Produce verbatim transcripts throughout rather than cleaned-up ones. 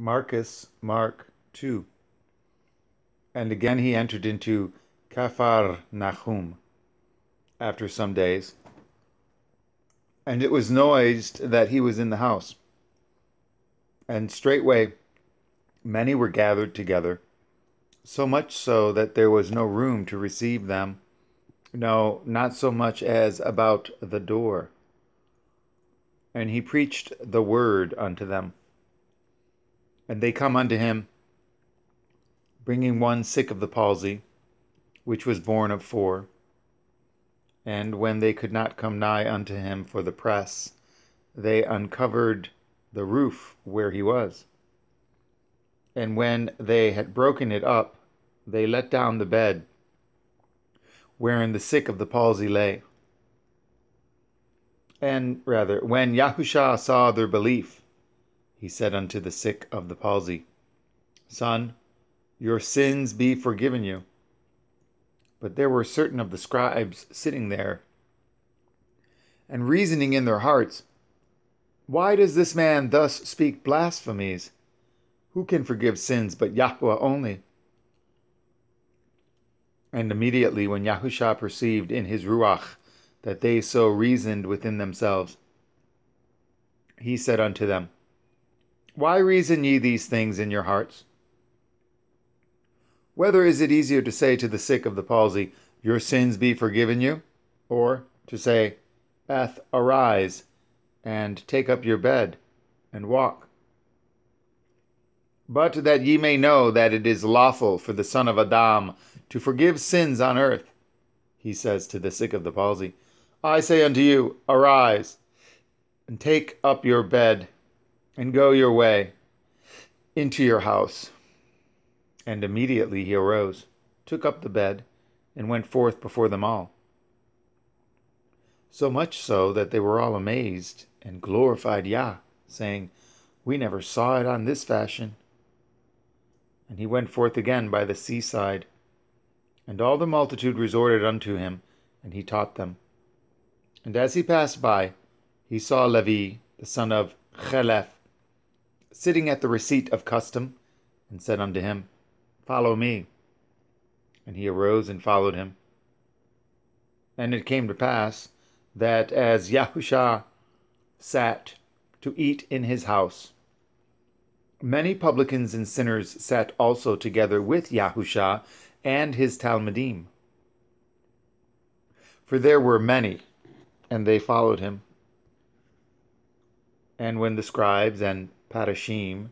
Marcus, Mark two. And again he entered into Kaphar Nahum after some days, and it was noised that he was in the house. And straightway many were gathered together, so much so that there was no room to receive them, no, not so much as about the door. And he preached the word unto them. And they come unto him, bringing one sick of the palsy, which was born of four. And when they could not come nigh unto him for the press, they uncovered the roof where he was. And when they had broken it up, they let down the bed wherein the sick of the palsy lay. And rather, when Yahusha saw their belief, he said unto the sick of the palsy, Son, your sins be forgiven you. But there were certain of the scribes sitting there, and reasoning in their hearts, Why does this man thus speak blasphemies? Who can forgive sins but Yahuwah only? And immediately when Yahusha perceived in his ruach that they so reasoned within themselves, he said unto them, Why reason ye these things in your hearts? Whether is it easier to say to the sick of the palsy, Your sins be forgiven you, or to say, Eth, arise, and take up your bed, and walk? But that ye may know that it is lawful for the Son of Adam to forgive sins on earth, he says to the sick of the palsy, I say unto you, arise, and take up your bed, and go your way into your house. And immediately he arose, took up the bed, and went forth before them all. So much so that they were all amazed, and glorified Yah, saying, We never saw it on this fashion. And he went forth again by the seaside, and all the multitude resorted unto him, and he taught them. And as he passed by, he saw Levi, the son of Chelef, sitting at the receipt of custom, and said unto him, Follow me. And he arose and followed him. And it came to pass that as Yahusha sat to eat in his house, many publicans and sinners sat also together with Yahusha and his Talmudim. For there were many, and they followed him. And when the scribes and Parashim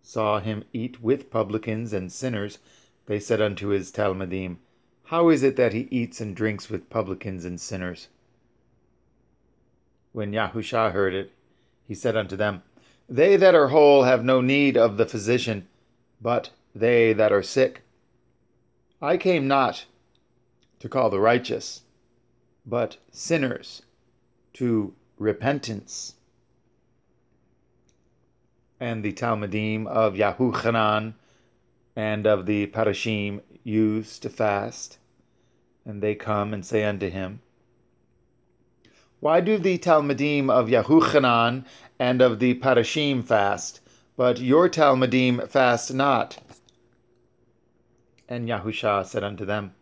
saw him eat with publicans and sinners, they said unto his Talmudim, How is it that he eats and drinks with publicans and sinners? When Yahusha heard it, he said unto them, They that are whole have no need of the physician, but they that are sick. I came not to call the righteous, but sinners to repentance. And the Talmudim of Yahuchanan and of the Parashim used to fast, and they come and say unto him, Why do the Talmudim of Yahuchanan and of the Parashim fast, but your Talmudim fast not? And Yahusha said unto them,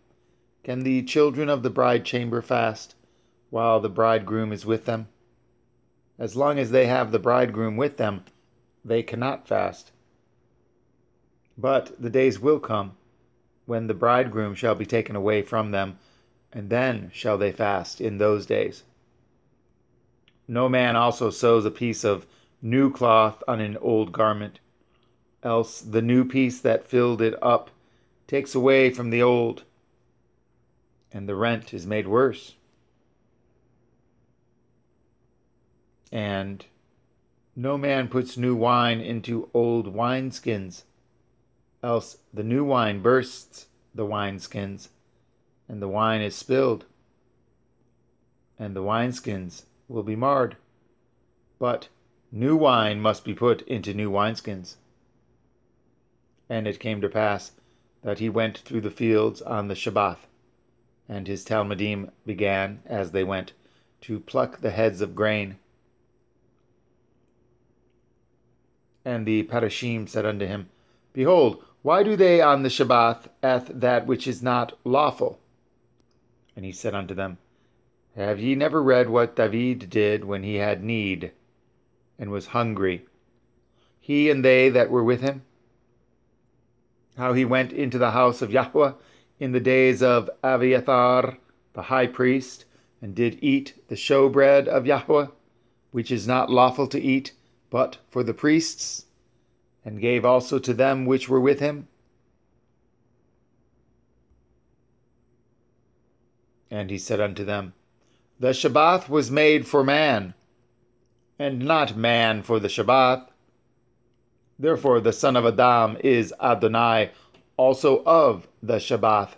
Can the children of the bride chamber fast, while the bridegroom is with them? As long as they have the bridegroom with them, they cannot fast. But the days will come when the bridegroom shall be taken away from them, and then shall they fast in those days. No man also sews a piece of new cloth on an old garment, else the new piece that filled it up takes away from the old, and the rent is made worse. And no man puts new wine into old wineskins, else the new wine bursts the wineskins, and the wine is spilled, and the wineskins will be marred. But new wine must be put into new wineskins. And it came to pass that he went through the fields on the Shabbath, and his Talmudim began, as they went, to pluck the heads of grain. And the Parashim said unto him, Behold, why do they on the Shabbath at that which is not lawful? And he said unto them, Have ye never read what David did when he had need, and was hungry, he and they that were with him? How he went into the house of Yahuwah in the days of Aviathar the high priest, and did eat the showbread of Yahuwah, which is not lawful to eat, but for the priests, and gave also to them which were with him. And he said unto them, The Shabbath was made for man, and not man for the Shabbath. Therefore the son of Adam is Adonai, also of the Shabbath.